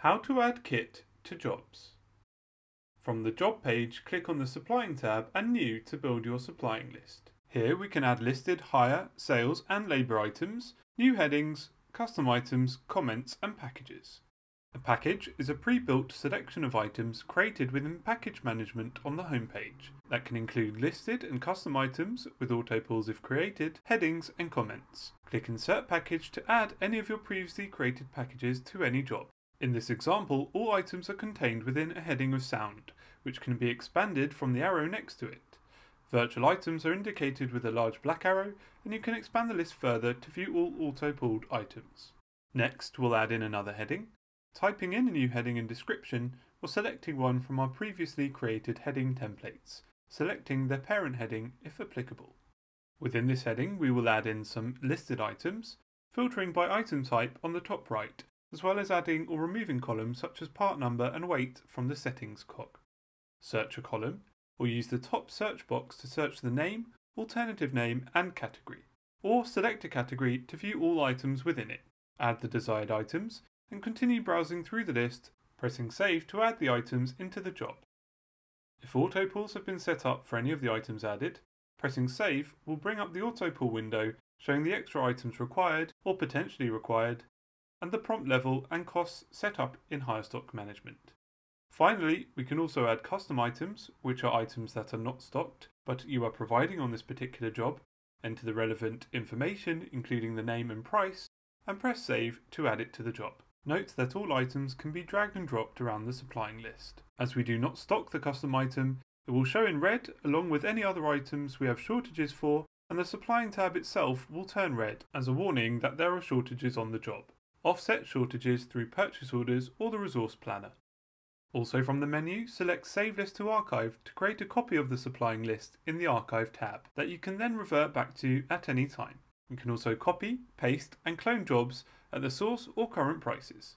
How to add kit to jobs. From the job page, click on the Supplying tab and New to build your supplying list. Here we can add listed, hire, sales and labour items, new headings, custom items, comments and packages. A package is a pre-built selection of items created within package management on the homepage that can include listed and custom items with autopulls if created, headings and comments. Click Insert Package to add any of your previously created packages to any job. In this example, all items are contained within a heading of sound, which can be expanded from the arrow next to it. Virtual items are indicated with a large black arrow, and you can expand the list further to view all auto-pulled items. Next, we'll add in another heading. Typing in a new heading and description, or selecting one from our previously created heading templates, selecting their parent heading if applicable. Within this heading, we will add in some listed items, filtering by item type on the top right, as well as adding or removing columns such as part number and weight from the settings cog. Search a column, or use the top search box to search the name, alternative name and category, or select a category to view all items within it. Add the desired items and continue browsing through the list, pressing save to add the items into the job. If autopulls have been set up for any of the items added, pressing save will bring up the autopull window showing the extra items required or potentially required, and the prompt level and costs set up in Hirestock Management. Finally, we can also add custom items, which are items that are not stocked, but you are providing on this particular job. Enter the relevant information, including the name and price, and press save to add it to the job. Note that all items can be dragged and dropped around the supplying list. As we do not stock the custom item, it will show in red along with any other items we have shortages for, and the supplying tab itself will turn red as a warning that there are shortages on the job. Offset shortages through purchase orders or the resource planner. Also from the menu, select Save List to Archive to create a copy of the supplying list in the Archive tab that you can then revert back to at any time. You can also copy, paste and clone jobs at the source or current prices.